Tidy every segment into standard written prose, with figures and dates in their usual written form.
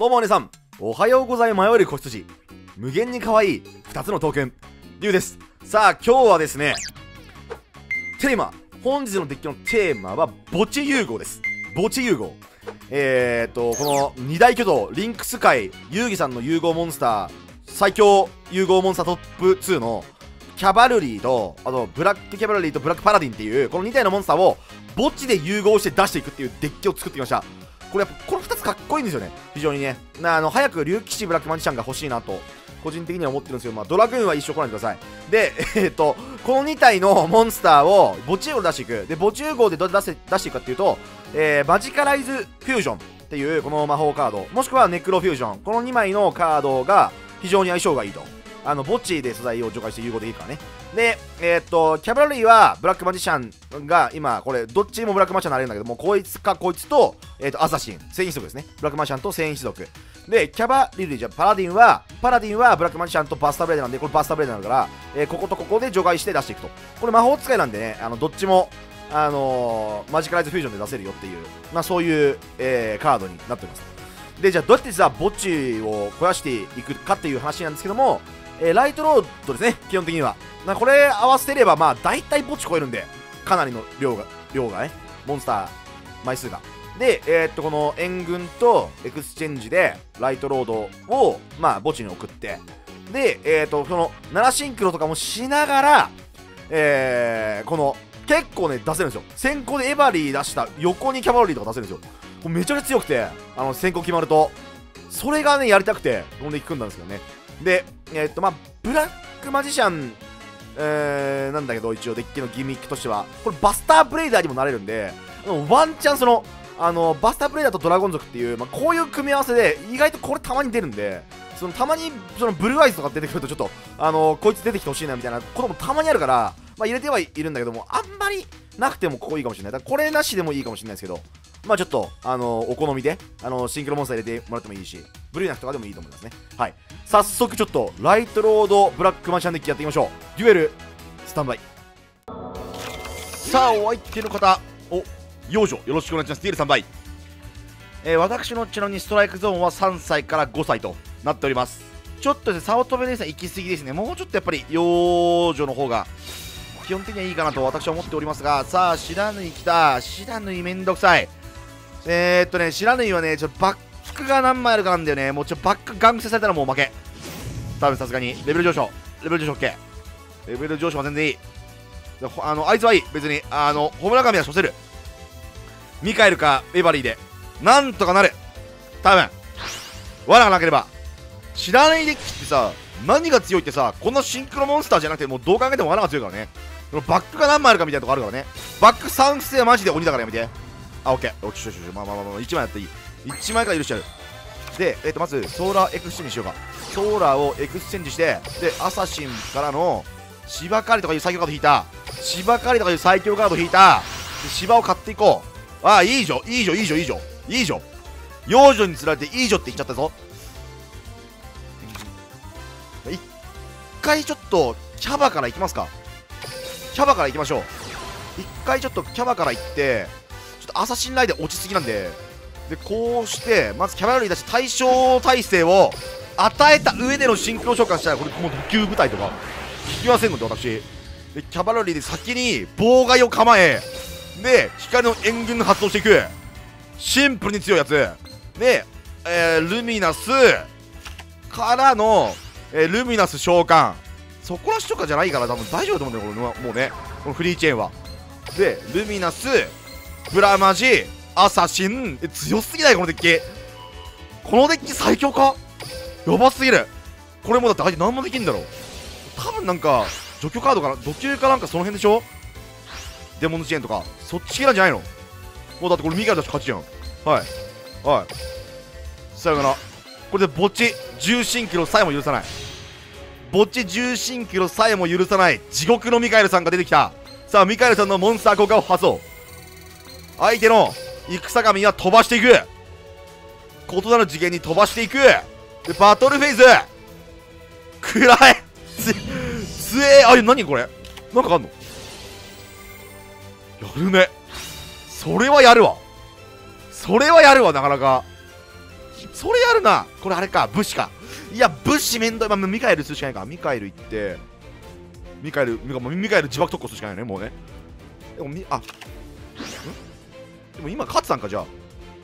どうもお姉さん、おはようござい迷える子羊、無限に可愛い2つのトークン、リュウです。さあ、今日はですね、テーマ、本日のデッキのテーマは、墓地融合です。墓地融合。この二大巨頭、リンクス界、遊戯さんの融合モンスター、最強融合モンスタートップ2の、キャバルリーと、あと、ブラックキャバルリーとブラックパラディンっていう、この2体のモンスターを、墓地で融合して出していくっていうデッキを作ってきました。これやっぱ、この2つかっこいいんですよね。非常にね。早く竜騎士ブラックマジシャンが欲しいなと、個人的には思ってるんですけど、まあ、ドラグーンは一生来ないでください。で、この2体のモンスターを墓地融合で出していく。で、墓地融合でどうやって出していくかっていうと、マジカライズフュージョンっていう、この魔法カード、もしくはネクロフュージョン、この2枚のカードが非常に相性がいいと。墓地で素材を除外して融合できるからね。で、キャバルリーはブラックマジシャンが今、これ、どっちもブラックマジシャンになれるんだけども、こいつかこいつと、アサシン、戦士族ですね。ブラックマジシャンと戦士族。で、キャバルリーじゃパラディンはブラックマジシャンとバスターブレーダーなんで、これバスターブレーダーになるから、こことここで除外して出していくと。これ魔法使いなんでね、どっちも、マジカライズフュージョンで出せるよっていう、まあそういう、カードになっております。で、じゃあどうやってさ、墓地を肥やしていくかっていう話なんですけども、ライトロードですね、基本的には。これ合わせれば、まあ、大体墓地超えるんで、かなりの量がね、モンスター、枚数が。で、この援軍とエクスチェンジで、ライトロードを、まあ、墓地に送って、で、この、7シンクロとかもしながら、この、結構ね、出せるんですよ。先行でエバリー出した、横にキャバルリーとか出せるんですよ。これめちゃくちゃ強くて、先行決まると、それがね、やりたくて、このデッキ組んだんですけどね。で、まあ、ブラックマジシャン、なんだけど、一応デッキのギミックとしては、これバスターブレイダーにもなれるんで、ワンチャンバスターブレイダーとドラゴン族っていう、まあ、こういう組み合わせで、意外とこれたまに出るんで、たまに、ブルーアイズとか出てくると、ちょっと、こいつ出てきてほしいな、みたいなこともたまにあるから、まあ、入れてはいるんだけども、あんまりなくてもここいいかもしれない。だからこれなしでもいいかもしれないですけど、まあちょっと、お好みで、シンクロモンスター入れてもらってもいいし、ブルーナフとかでもいいと思いますね。はい。早速ちょっと、ライトロードブラックマンシャンデッキやっていきましょう。デュエル、スタンバイ。さあ、お相手の方、幼女、よろしくお願いします。デュエルスタンバイ。私のちなみにストライクゾーンは3歳から5歳となっております。ちょっとですね、早乙女ですね、行き過ぎですね。もうちょっとやっぱり、幼女の方が、基本的にはいいかなと私は思っておりますが、さあ、不知火来た。不知火めんどくさい。不知火はね、ちょっとバックが何枚あるかなんだよね。もうちょっとバックガンクされたらもう負け。多分さすがに。レベル上昇 OK。レベル上昇は全然いい。あいつはいい。別に。ホムラカミは処せる。ミカエルかエバリーで。なんとかなる。多分。罠がなければ。不知火デッキってさ、何が強いってさ、このシンクロモンスターじゃなくて、もうどう考えても罠が強いからね。バックが何枚あるかみたいなとこあるからね。バック3不正はマジで鬼だからやめて。あ、オッケー。まあ、1枚やっていい。1枚から許しちゃう。で、まず、ソーラーエクスチェンジしようか。ソーラーをエクスチェンジして、で、アサシンからの、芝刈りとかいう最強カード引いた。芝刈りとかいう最強カード引いた。で、芝を買っていこう。ああ、いいじょ。幼女に釣られて、いいじょって言っちゃったぞ。一回ちょっと、キャバから行きますか。キャバから行きましょう。一回ちょっとキャバから行って、ちょっとアサシンライダー落ちすぎなんで、で、こうして、まずキャバルリー出して対象耐性を与えた上でのシンクロ召喚したら、これもう補給部隊とか、引きませんので私。で、キャバルリーで先に妨害を構え、で、光の援軍発動していく。シンプルに強いやつ。で、ルミナスからの、ルミナス召喚。そこらしとかじゃないから多分大丈夫だと思うんだよ、これもうね。このフリーチェーンは。で、ルミナス、ブラマジ、アサシン。強すぎないこのデッキ。このデッキ最強かやばすぎる。これもだって相手何もできんだろう。多分なんか、除去カードかな土球かなんかその辺でしょデモンズチェーンとか。そっち系なんじゃないのもうだってこれミカルだし勝ちじゃん。はい。はい。さよなら。これで墓地、重心キロさえも許さない。墓地重心キロさえも許さない地獄のミカエルさんが出てきた。さあミカエルさんのモンスター効果を発動。相手の戦神は飛ばしていく。異なる次元に飛ばしていく。でバトルフェイズ暗いつえあれ何これなんかあんのやるねそれはやるわなかなかそれやるな。これあれか、武士か。いや、武士めんどい。まあ、ミカエルするしかないか。ミカエル行って、ミカエル自爆特攻するしかないよね、もうね。でも、でも今勝ったんか、じゃあ。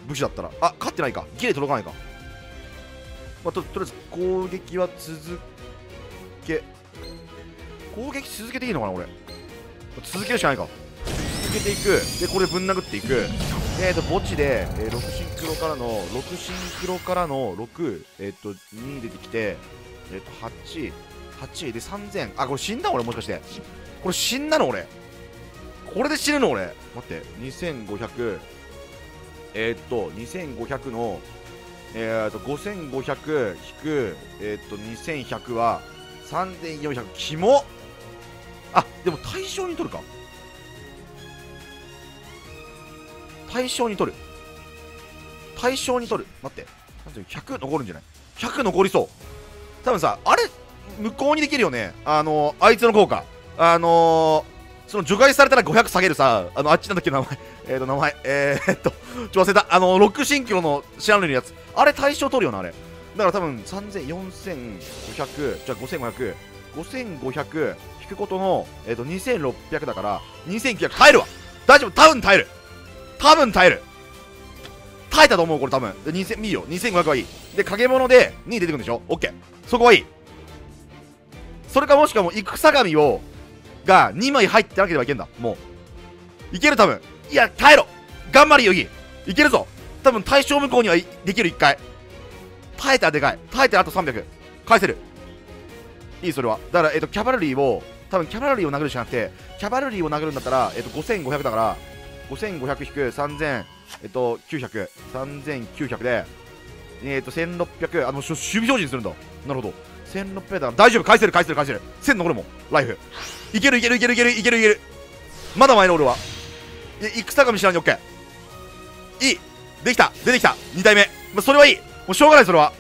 武士だったら。あ、勝ってないか。ギリ届かないか。まあ、とりあえず、攻撃は続け。攻撃続けていいのかな、俺。続けるしかないか。続けていく。で、これぶん殴っていく。墓地で、6シンクロからの6、2出てきて、8、8で3000。あ、これ死んだ俺もしかして。これ死んだの俺。これで死ぬの俺。待って、2500。2500の、5500引く、2100は、3400。キモっ。あ、でも対象に取るか。対象に取る。待って、100残るんじゃない？ 100 残りそう。多分さ、あれ無効にできるよね。あいつの効果、その除外されたら500下げるさ、あっちなんだっけ名前、ちょ忘れた。6神経の知らぬやつ、あれ対象取るよな、あれ。だから多分3000、4500、じゃあ5500、5500引くことの、2600だから2900。耐えるわ、大丈夫、多分耐える。耐えたと思う、これ多分。で、2000、いいよ。2500はいい。で、影物で2出てくるんでしょ？ OK。そこはいい。それかもしくはもう、戦神を、が2枚入ってなければいけんだ。もう。いける、多分。いや、耐えろ。頑張れ、ヨギ。いけるぞ。多分、対象無効にはい、できる、1回。耐えたらでかい。耐えたらあと300。返せる。いい、それは。だから、キャバルリーを、多分、キャバルリーを殴るしかなくて、キャバルリーを殴るんだったら、5500だから、5500引く3000、900、3900で、1600、守備表示にするんだ。なるほど。1600だ。大丈夫、返せる。1000残るもん、ライフ。いける。まだ前の俺は。戦神知らんに OK。いい。できた、出てきた。2体目。まあ、それはいい。もうしょうがない、それは。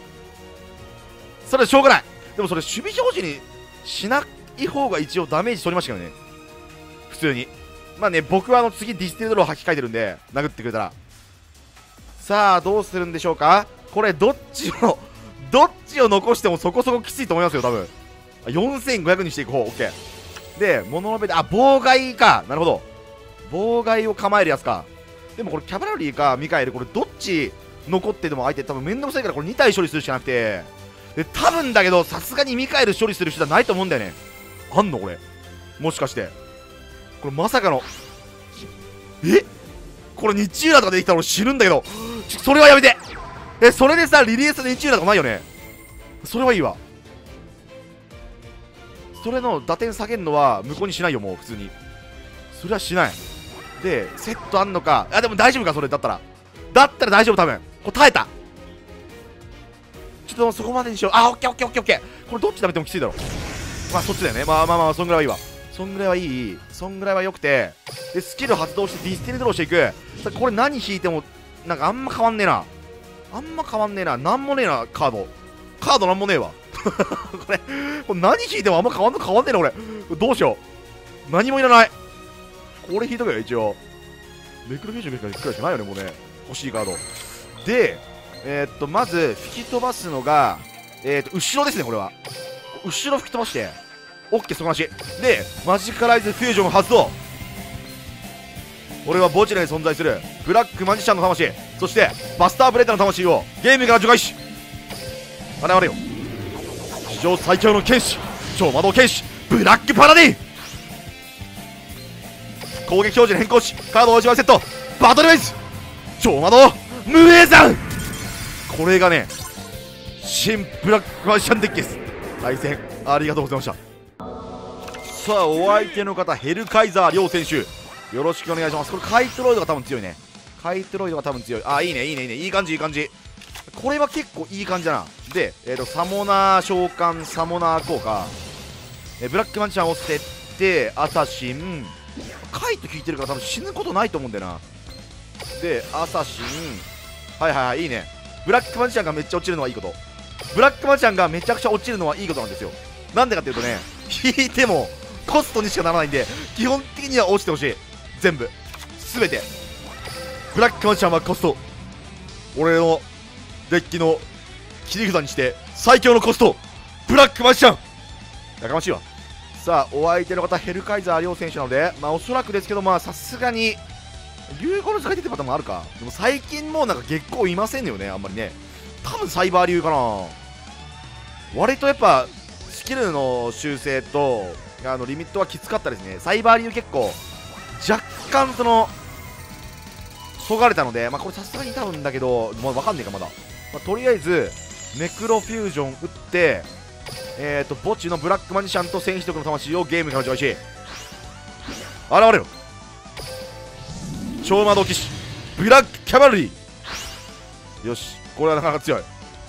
それはしょうがない。でもそれ、守備表示にしない方が一応ダメージ取りましたけどね。普通に。まあね、僕は次ディスティルドローを吐き替えてるんで、殴ってくれたら。さあ、どうするんでしょうか。これ、どっちを残してもそこそこきついと思いますよ、多分。4500にしていく方、OK。で、物のべで、あ、妨害か。なるほど。妨害を構えるやつか。でもこれ、キャバラリーか、ミカエル、これ、どっち残ってでも相手、多分めんどくさいから、これ2体処理するしかなくて。で、多分だけど、さすがにミカエル処理する人じゃないと思うんだよね。あんのこれ。もしかして。これまさかの、これ日浦とかできたら俺死ぬんだけど、それはやめて。それでさ、リリースで日浦とかないよね。それはいいわ。それの打点下げるのは無効にしないよ、もう普通に。それはしない。で、セットあんのか。あ、でも大丈夫か、それだったら。大丈夫、多分。これ耐えた。ちょっとそこまでにしよう。あ、オッケー。これどっち食べてもきついだろ。まあそっちだよね。まあ、そんぐらいはいいわ。そんぐらいは良くて、でスキル発動してディスティルドローしていく。これ何引いてもなんかあんま変わんねえな。なんもねえな。カードなんもねえわ。これ何引いてもあんま変わんねえな。俺どうしよう。何もいらない。これ引いとくよ、一応。ネクロフュージョンくらいしかないよね、もうね。欲しいカードで、まず吹き飛ばすのが、後ろですね。これは後ろ吹き飛ばして、オッケー、そこなしでマジカライズフュージョン発動。俺は墓地内に存在するブラックマジシャンの魂、そしてバスターブレーダーの魂をゲームから除外し、現れよ史上最強の剣士、超魔導剣士ブラックパラディン。攻撃表示に変更し、カードを1枚セット。バトルベース超魔導無影山。これがね、新ブラックマジシャンデッキです。対戦ありがとうございました。さあ、お相手の方、ヘルカイザー両選手、よろしくお願いします。これカイトロイドが多分強いね。あ、いいね。いい感じ。これは結構いい感じだな。で、サモナー召喚、サモナー効果、ブラックマンチャンを捨ててアサシン、カイト効いてるから多分死ぬことないと思うんだよな。で、アサシン、はい、いいね。ブラックマンチャンがめっちゃ落ちるのはいいこと。なんですよ。なんでかっていうとね、引いてもコストにしかならないんで、基本的には落ちてほしい。全部、すべて。ブラックマジシャンはコスト。俺のデッキの切り札にして最強のコスト、ブラックマジシャン、やかましいわ。さあお相手の方ヘルカイザー両選手なので、まあおそらくですけど、まあさすがに竜五の使い出てるパターンもあるか。でも最近もうなんか月光いませんよね、あんまりね。多分サイバー流かな。割とやっぱスキルの修正とリミットはきつかったですね。サイバー流結構若干そがれたので、まあこれさすがに多分だけど、まあ、わかんねえかまだ、まあ、とりあえずネクロフュージョン打って墓地のブラックマジシャンと戦士族の魂をゲームから上し現れる超魔導騎士ブラックキャバルリー。よし、これはなかなか強い、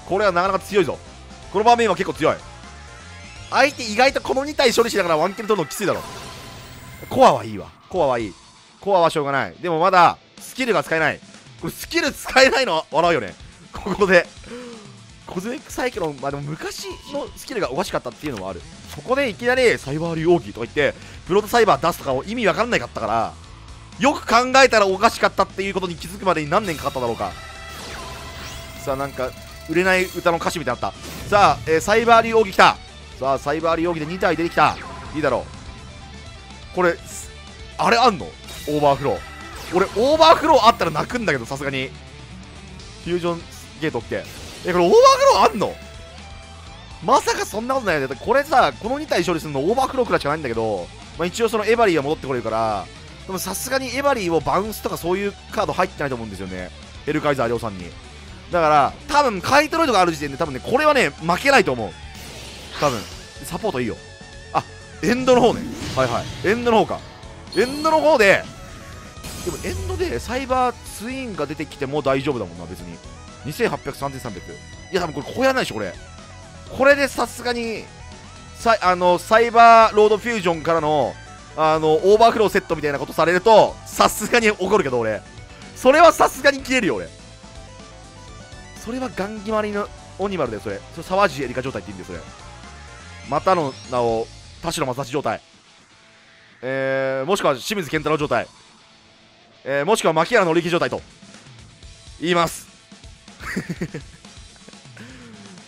これはなかなか強いぞ。この場面は結構強い。相手意外とこの2体処理しながらワンキル取るのきついだろ。コアはいいわ、コアはいい、コアはしょうがない。でもまだスキルが使えない。これスキル使えないの笑うよね。ここでコズミックサイクロン、まあでも昔のスキルがおかしかったっていうのはある。そこでいきなりサイバー竜王騎とか言ってプロトサイバー出すとかも意味わかんないかったから、よく考えたらおかしかったっていうことに気づくまでに何年かかっただろうか。さあなんか売れない歌の歌詞みたいになった。さあ、サイバー竜王騎来た。さあサイバー竜王騎で2体出てきた。いいだろう。これあれあんのオーバーフロー。俺オーバーフローあったら泣くんだけど、さすがにフュージョンゲート OK。これオーバーフローあんの？まさかそんなことないよね。これさ、この2体処理するのオーバーフローくらいしかないんだけど、まあ、一応そのエヴァリーが戻ってこれるから、でもさすがにエヴァリーをバウンスとかそういうカード入ってないと思うんですよね、ヘルカイザー亮さんに。だから多分カイトロイドがある時点で多分ね、これはね負けないと思う。多分サポートいいよ。あ、エンドの方ね。はいはい、エンドの方か。エンドの方で、でもエンドでサイバーツインが出てきても大丈夫だもんな、別に。2800、3300。いや、多分これ、ここやらないでしょ、これ。これでさすがに、サイバーロードフュージョンからの、オーバーフローセットみたいなことされると、さすがに怒るけど、俺。それはさすがに切れるよ、俺。それはガンギマリのオニマルだよ、それ。それ、沢地エリカ状態って言うんだよ、それ。またの名を、田代正史状態。もしくは清水健太郎状態。もしくは牧原の力状態と、言います。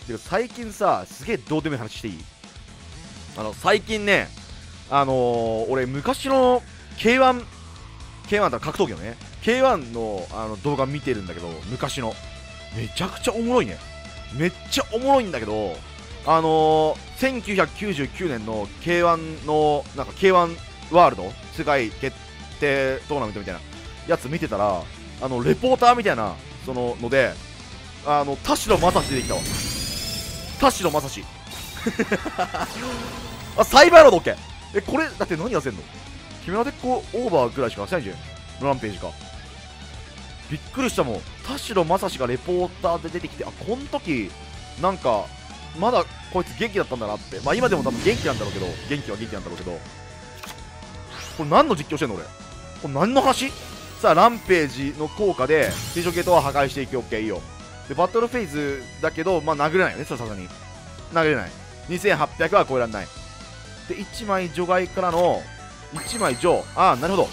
てか最近さ、すげえどうでもいい話していい？最近ね、俺昔の K1 だ、格闘技のね K1 の、動画見てるんだけど、昔のめちゃくちゃおもろいね。めっちゃおもろいんだけど、1999年の K1 のなんか K1 ワールド世界決定トーナメントみたいなやつ見てたら、レポーターみたいなそのので、田代正史出てきたわ。田代正史あ、サイバーロード OK。 これだって何やせんの、キメラ鉄鋼オーバーぐらいしかしてないんじゃん、ランページか。びっくりしたもん、田代正史がレポーターで出てきて、あ、この時なんかまだこいつ元気だったんだなって。まあ今でも多分元気なんだろうけど、元気は元気なんだろうけど、これ何の実況してんの俺、これ何の話。さあランページの効果で水上系統は破壊していく。 OK、 いいよ。でバトルフェーズだけど、まあ殴れないよね、さすがに殴れない。2800は超えられないで、1枚除外からの1枚除、ああなるほど、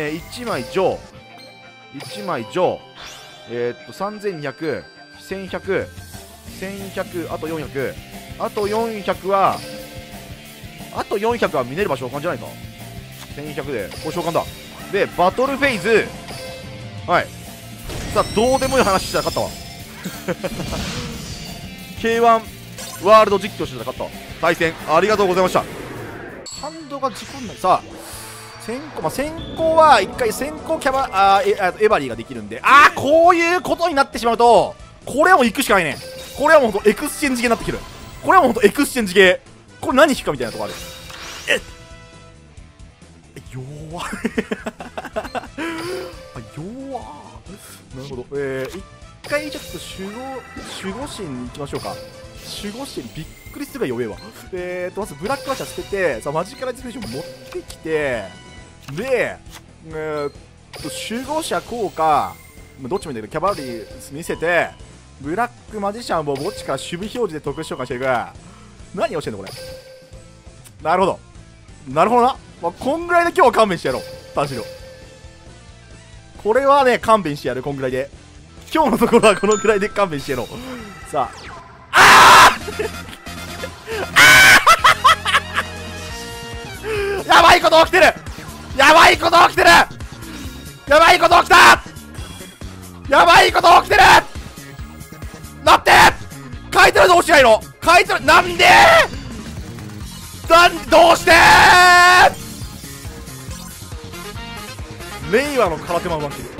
1枚除、1枚除、3200、1100、1100、あと400、あと400はミネルバ召喚じゃないか。1100でこれ召喚だ。でバトルフェーズ、はい。さあどうでもいい話してたら勝ったわK1 ワールド実況してたら勝ったわ。対戦ありがとうございました。ハンドが事故んない。さあ先行、まあ、先行は1回先行キャバ、エヴァリーができるんで、ああこういうことになってしまうと、これはもう行くしかないね。これはもうほんとエクスチェンジ系になってきてる。これはもうほんとエクスチェンジ系、これ何引くかみたいなとこある。弱弱。なるほど。一回ちょっと守護神いきましょうか。守護神びっくりするが弱えわ。まずブラックワッシャー捨てて、さあマジカライズフュージョン持ってきて、で守護者効果、どっちもいいんだけど、キャバリー見せて、ブラックマジシャンを墓地から守備表示で特殊召喚していく。何をしてんのこれ。なるほどなるほどな。まあ、こんぐらいで今日は勘弁してやろう、田代。これはね、勘弁してやる、こんぐらいで。今日のところはこのくらいで勘弁してろ。さあ、ああやばいこと起きてる、やばいこと起きてる、やばいこと起きた、やばいこと起きてる。待って、書いてるどうしないの、書いてる、なんでどうして令和の空手マンマシン